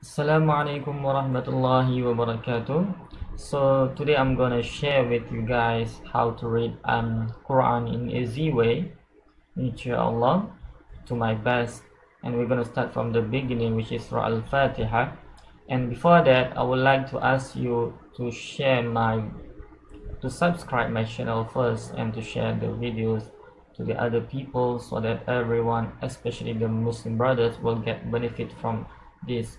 Assalamualaikum Warahmatullahi Wabarakatuh. So today I'm gonna share with you guys how to read Quran in easy way, Insha'Allah, to my best. And we're gonna start from the beginning, which is Ra'al Fatiha. And before that, I would like to ask you to subscribe my channel first, and to share the videos to the other people, so that everyone, especially the Muslim brothers, will get benefit from this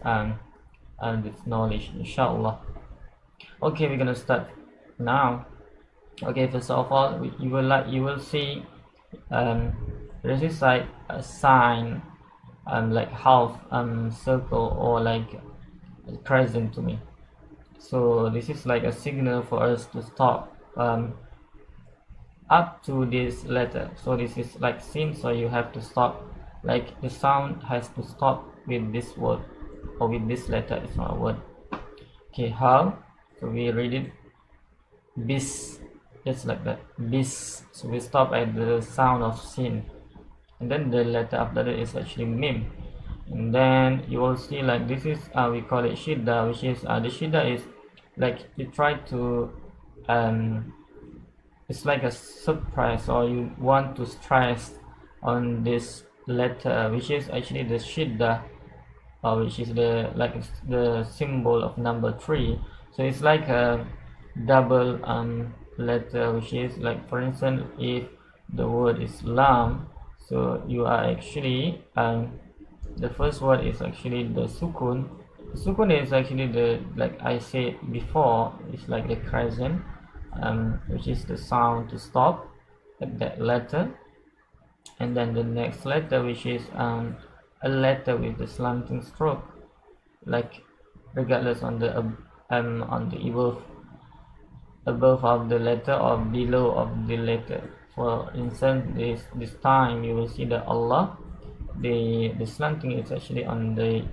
knowledge, Insha'Allah. Okay, we're gonna start now. Okay, first of all, you will see this is like a sign, like half circle or like a present to me. So this is like a signal for us to stop up to this letter. So this is like sin, so you have to stop, like the sound has to stop with this word, or with this letter. It's not a word. Okay, how? So we read it bis, just like that, bis. So we stop at the sound of sin, and then the letter after that is actually mim. And then you will see like this is we call it shidda, which is the shidda is like you try to it's like a surprise, or you want to stress on this letter, which is actually the shidda, which is the symbol of number 3. So it's like a double letter, which is like, for instance, if the word is lam, so you are actually the first word is actually the sukun. Sukun is actually the, like I said before, it's like the crescent, which is the sound to stop at that letter. And then the next letter, which is a letter with the slanting stroke, like regardless on the above of the letter or below of the letter. For instance, this time you will see that Allah, the slanting is actually on the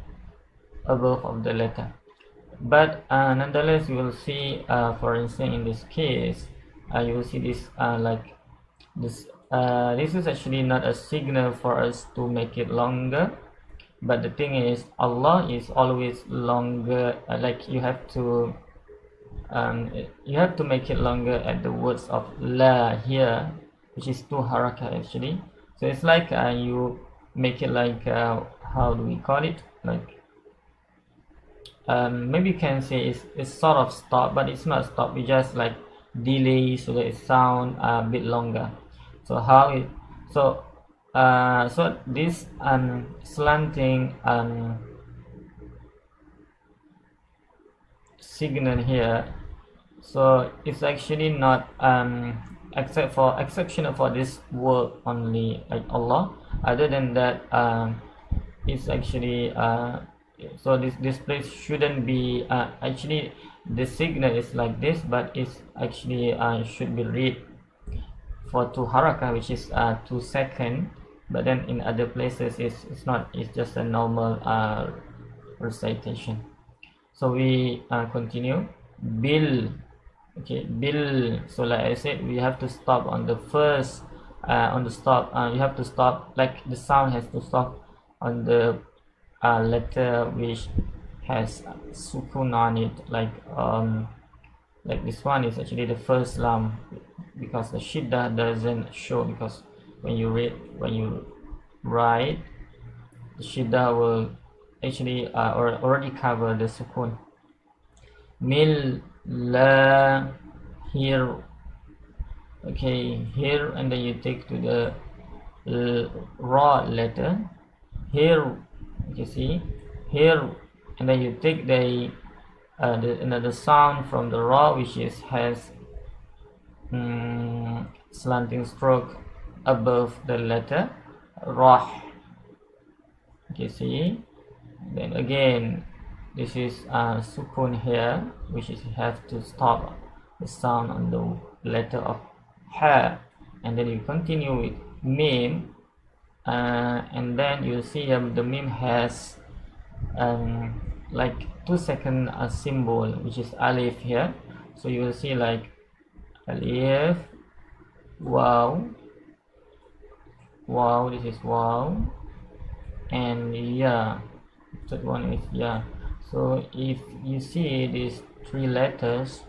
above of the letter. But nonetheless, you will see, for instance, in this case, you will see this like this. This is actually not a signal for us to make it longer, but the thing is, Allah is always longer. Like you have to make it longer at the words of la here, which is 2 harakah actually. So it's like you make it like how do we call it? Like maybe you can say it's sort of stop, but it's not stop. We just like delay so that it sound a bit longer. So how it, so this slanting signal here, so it's actually not exceptional for this word only, like Allah. Other than that, it's actually so this place shouldn't be actually the signal is like this, but it's actually should be read for 2 harakah, which is 2 seconds. But then in other places it's not, it's just a normal recitation. So we continue bil. Okay, bil. So like I said, we have to stop on the first you have to stop, like the sound has to stop on the letter which has sukun on it, like this one is actually the first lam, because the shiddah doesn't show, because when you write the shiddah will actually already cover the sukun. Mil, la, here. Okay, here, and then you take to the raw letter here, you see here, and then you take the another sound from the raw, which is has slanting stroke above the letter rah. Okay, see, then again this is sukun here, which is you have to stop the sound on the letter of ha, and then you continue with mim, and then you see the mim has like 2 second symbol, which is alif here. So you will see like alif, wow, this is wow, and yeah, third one is yeah. So if you see these three letters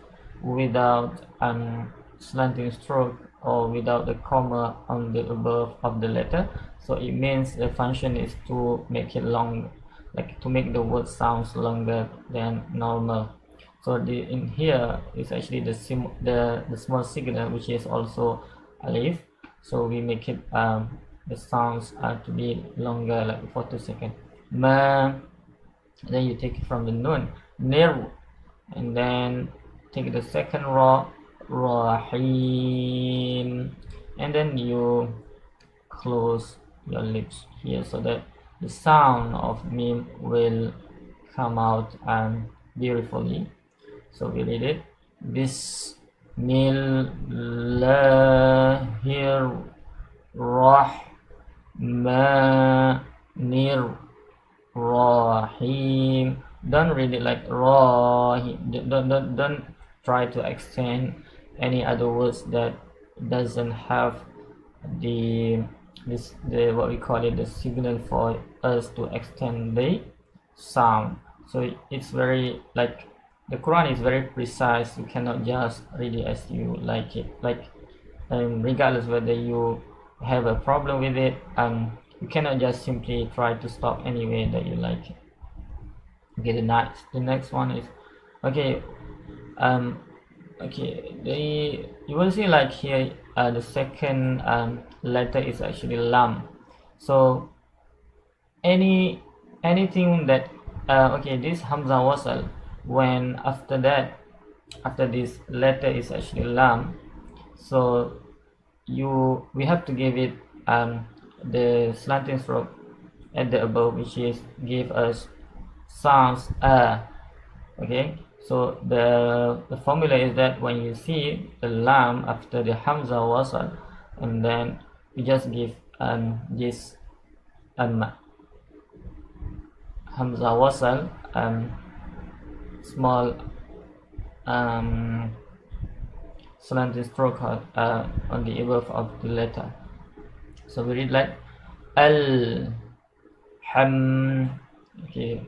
without an slanting stroke or without a comma on the above of the letter, so it means the function is to make it long, like to make the word sounds longer than normal. So the in here is actually the small signal, which is also alif. So we make it the sounds are to be longer, like for 2 seconds. Ma, then you take it from the noon, nir, and then take the second ra, rahim, and then you close your lips here so that the sound of mim will come out beautifully. So we read it: Bismillahirrahmanirrahim. Don't read it like rahim. Don't try to extend any other words that doesn't have the what we call it, the signal for us to extend the sound. So it's very, like, the Quran is very precise. You cannot just read it as you like it, like regardless whether you have a problem with it, you cannot just simply try to stop any way that you like it. Okay, the next one is you will see like here the second letter is actually lam. So anything that this hamza wasal, when after this letter is actually lam, so we have to give it the slanting stroke at the above, which is give us sounds okay. So the formula is that when you see the lam after the hamza wasal, and then we just give this hamza wasal small slanted stroke on the above of the letter. So we read like al-ham. Okay,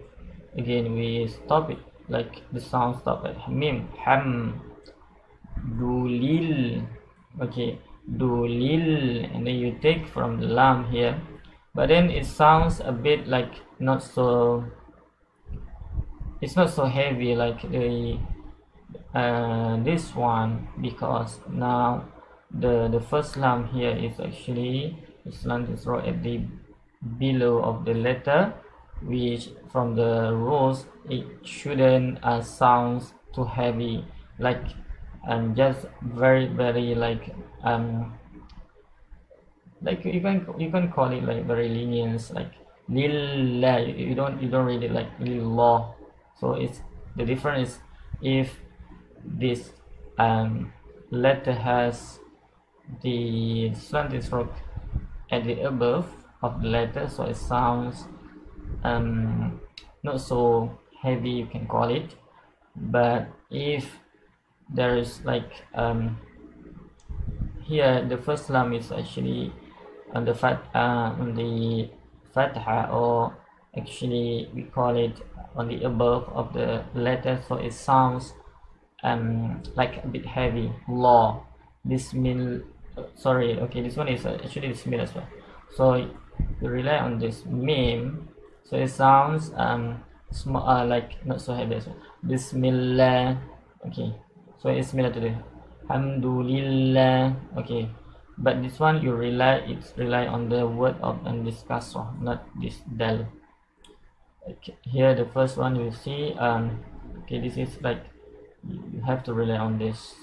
again we stop it, like the sound stop at mim. Ham, dulil. Okay, dulil, and then you take from the lam here, but then it sounds a bit like not so, it's not so heavy like the this one, because now the first lam here is actually slanted stroke at the below of the letter, which from the rules it shouldn't sound too heavy, like just very like you can call it like very lenient, like lillah. You don't read it like lillah. So it's the difference is if this letter has the slanted stroke at the above of the letter, so it sounds not so heavy, you can call it. But if there is like here the first lam is actually on the fatha, or actually we call it on the above of the letter, so it sounds like a bit heavy. Law, bismillah, sorry. Okay, this one is actually bismillah as well, so you rely on this meme. So it sounds small, like not so heavy as well. Bismillah. Okay, so it's similar to the alhamdulillah. Okay, but this one you rely on the word of and this kasrah, not this dal. Okay, here the first one you see okay, this is like you have to rely on this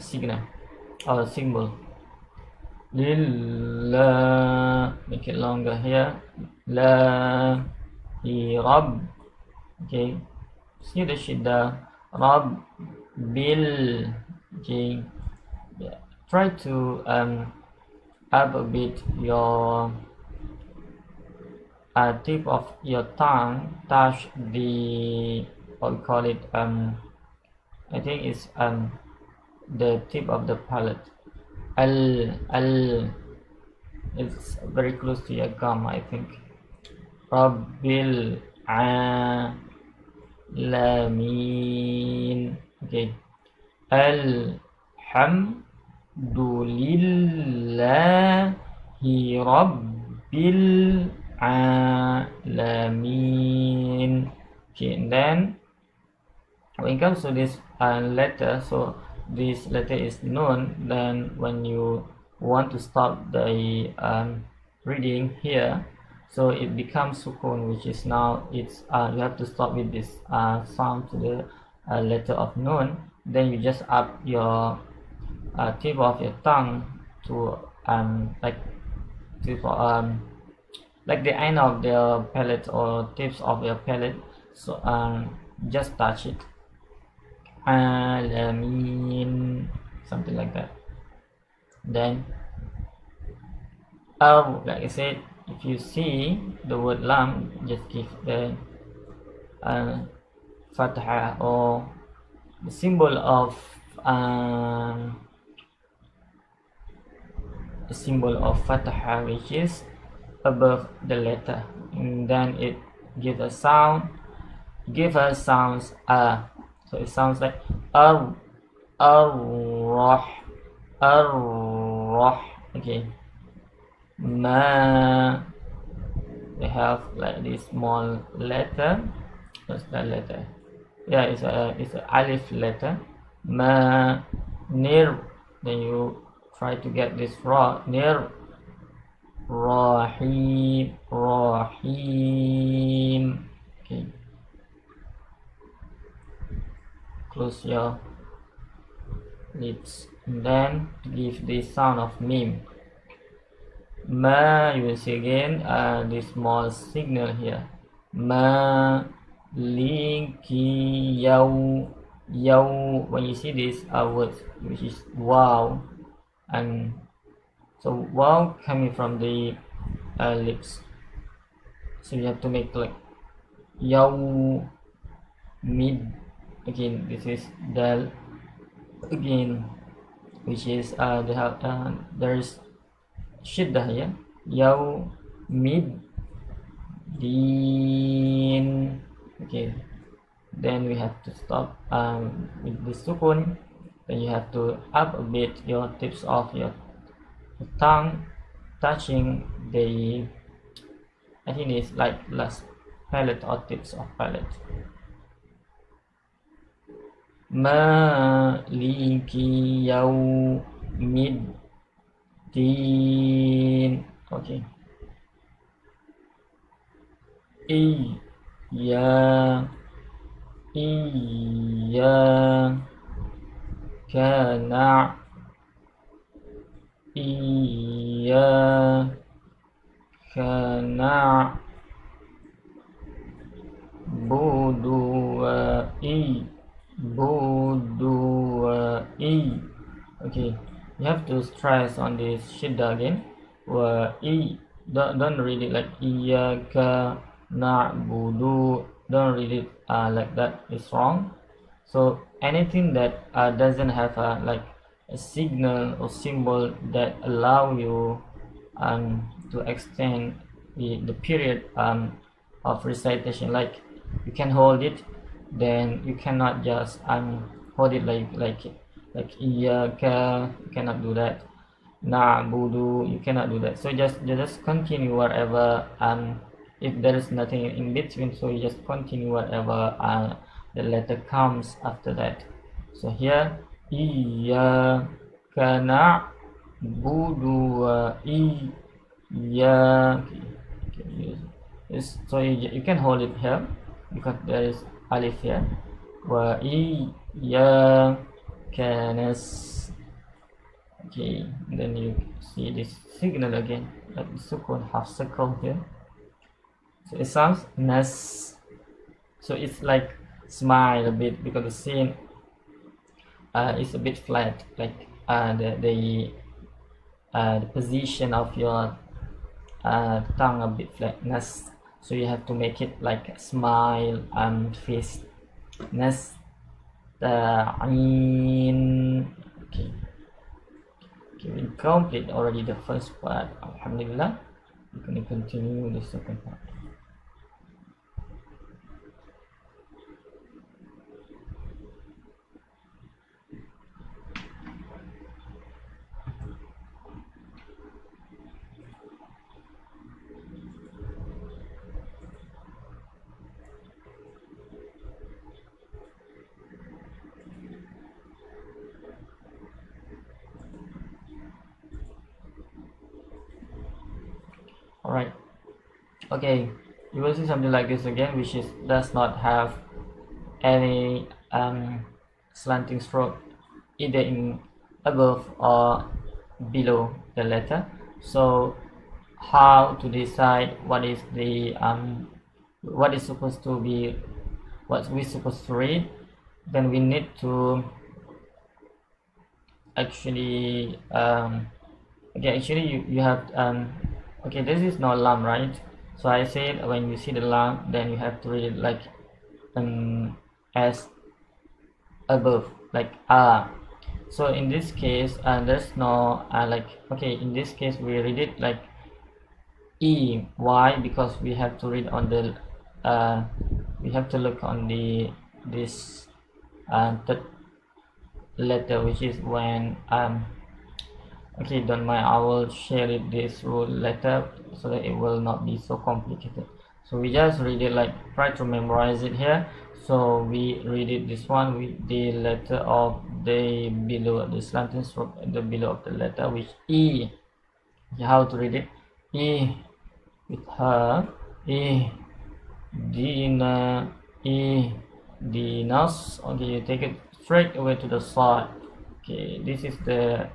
signal or symbol. Lillah, make it longer here. La, hi, Rabb. Okay, see the shiddah. Rabb, bil. Okay, yeah. Try to up a bit your tip of your tongue, touch the, what we call it, I think it's the tip of the palate. Al, it's very close to your gum, I think. Rabbil Alamin. Okay. Alhamdulillahi Rabbil Alamin. Okay, and then when it comes to this letter, so this letter is known. Then when you want to stop the reading here, so it becomes sukun, which is now it's you have to stop with this sound to the letter of nun. Then you just up your tip of your tongue to like the end of the palate or tips of your palate. So just touch it. Alamin, something like that. Then like I said, if you see the word lam, just give the fatha or the symbol of fatha, which is above the letter, and then it gives a sound, give us sounds so it sounds like ar-rah. Okay, ma, we have like this small letter. What's that letter? Yeah, it's a alif letter. Ma nir, then you try to get this ra nir. Rahim. Okay, close your lips and then give the sound of mim. Ma, you will see again this small signal here. Ma liki yaw. Yaw, when you see this word, which is wow, and so wow coming from the lips, so you have to make like yaw mid. Again, this is dal again, which is there's shiddah here. Yaw mid din. Okay, then we have to stop with the sukun. Then you have to up a bit your tips of your tongue, touching the, I think it's like last palate or tips of palate. Maliki yawmiddin. Okay. Iyyaka na'budu. Iyyaka na'budu wa i. Okay, you have to stress on this shiddah again. Wa i. Don't read it like iyyaka na'budu. Don't read it like that. It's wrong. So anything that doesn't have a like a signal or symbol that allow you to extend the period of recitation, like you can hold it, then you cannot just hold it like iyyaka, you cannot do that. Na'budu, you cannot do that. So just continue whatever, if there is nothing in between, so you just continue whatever the letter comes after that. So here, iyyaka na'budu wa iyyaka. So you can hold it here because there is alif here. Wa iyyaka nas. Okay, then you see this signal again, like the sukun, half circle here. So it sounds nas. So it's like smile a bit because the same. It's a bit flat, like the position of your tongue a bit flatness. So you have to make it like a smile and face. Nasta'in. Okay. Okay, we complete already the first part. Alhamdulillah. We're going to continue the second part. Okay, you will see something like this again, which is does not have any slanting stroke either in above or below the letter. So how to decide what is the what is supposed to be, what we're supposed to read? Then we need to actually okay, actually you have okay, this is no lam, right? So I said when you see the lam, then you have to read it like as above, like ah. So in this case there's no like, okay, in this case we read it like e. Why? Because we have to read on the we have to look on the this third letter, which is when okay, don't mind, I will share it this rule letter so that it will not be so complicated. So we just read it like, try to memorize it here. So we read it this one with the letter of the below, the slanting stroke at the below of the letter, which e. How to read it? E with her, e dina, e dinas. Okay, you take it straight away to the side. Okay, this is the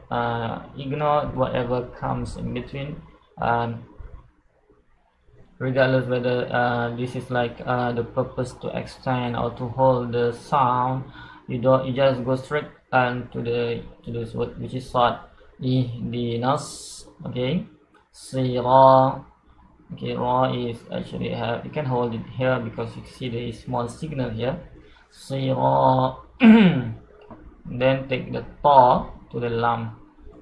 ignore whatever comes in between, regardless whether this is like the purpose to extend or to hold the sound. You don't, you just go straight and to this word, which is short. Ihdinas. Okay, sirah. Okay, ra is actually have, you can hold it here because you see the small signal here. Sirah. Then take the ta to the lam,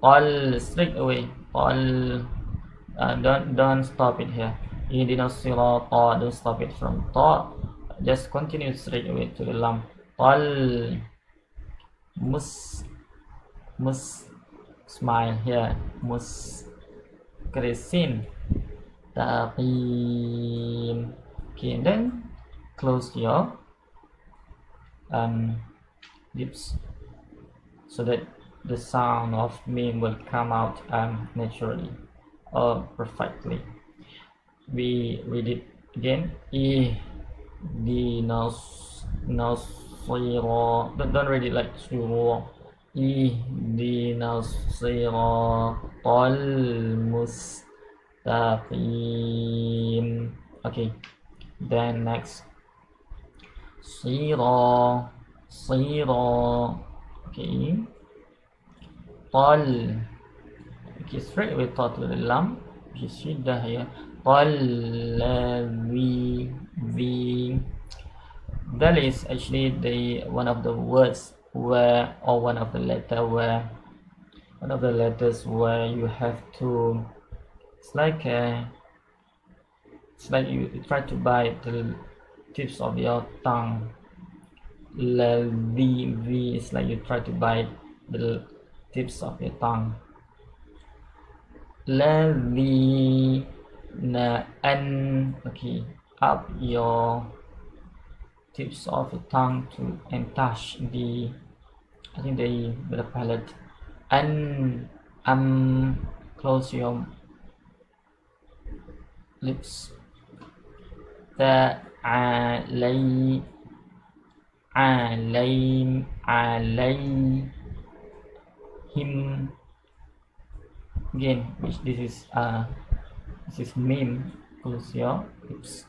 all straight away, all don't stop it here. Ihdina sirata, don't stop it from ta, just continue straight away to the lam. Al mus, mus, smile here, mus kresin taqim. Okay, and then close your lips so that the sound of meme will come out naturally or perfectly. We read it again. Ihdinas, nasira. Don't read it like sura. Ihdinas siratal mustaqim. Okay. Then next. Sira, sira. Okay. Tal. Okay, straight away ta to the lam, which is shiddah here. Talawi, the. That is actually the one of the words where, or one of the letter where, one of the letters where you have to. It's like a. It's like you try to bite the tips of your tongue. Lavi, it's like you try to bite the tips of your tongue. Lavi. Na an, okay, up your tips of the tongue to and touch the, I think the palate. An, close your lips. The alay, alay, alay, him. Again, which this is this is meme, close your lips.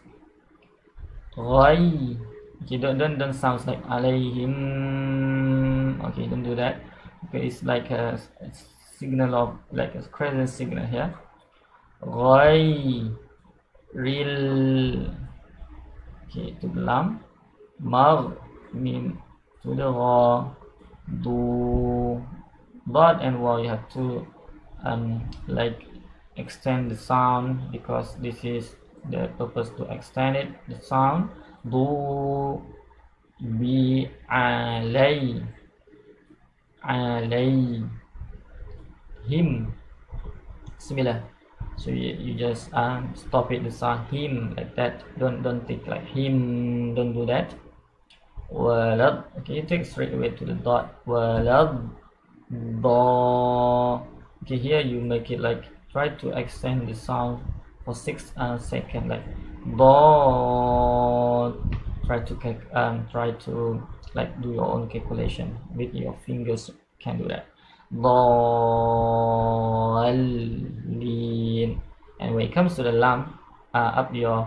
Ghai. Okay, don't sounds like alayhim. Okay, don't do that. Okay, it's like a signal of, like a crescent signal here. Ghai. Real. Okay, to the lam. Mar. Meme. To the ra. Do. But and wa, you have to like extend the sound because this is the purpose to extend it, the sound. Do, bi, alay, alay, him. Similar. So you just stop it, the sound him like that. Don't take like him, don't do that. Walad. Okay, you take straight away to the dot. Walad, da. Okay, here you make it like, try to extend the sound or sixth second, like dot. Try to like do your own calculation with your fingers. Can do that. Dallin. And when it comes to the lam, up your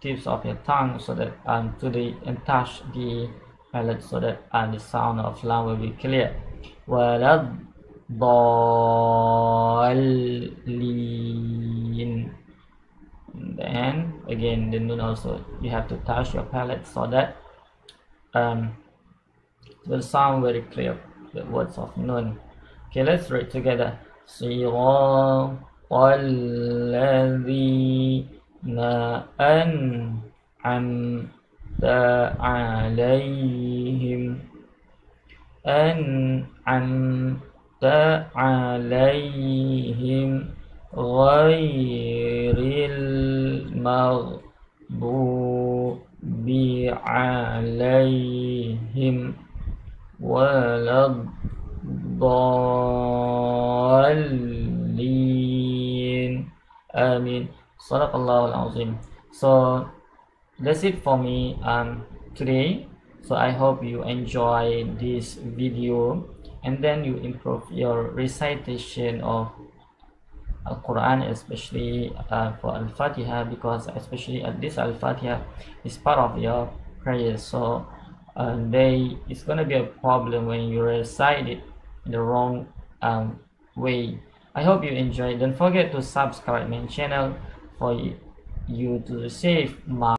tips of your tongue so that and touch the palate so that the sound of lam will be clear. Dallin. Then again, the noon also you have to touch your palate so that it will sound very clear, the words of noon. Okay, let's read together. الَّذِينَ أَنْعَمْتَ عَلَيْهِمْ غَيْرِ الْمَغْضُوبِ عَلَيْهِمْ وَلَا الضَّالِّينَ. Amin. Sadaqallahu al-azim. So that's it for me today. So I hope you enjoy this video and then you improve your recitation of Al-Quran, especially for Al-Fatiha, because especially at this Al-Fatiha is part of your prayers. So it's gonna be a problem when you recite it in the wrong way. I hope you enjoy. Don't forget to subscribe my channel for you to receive my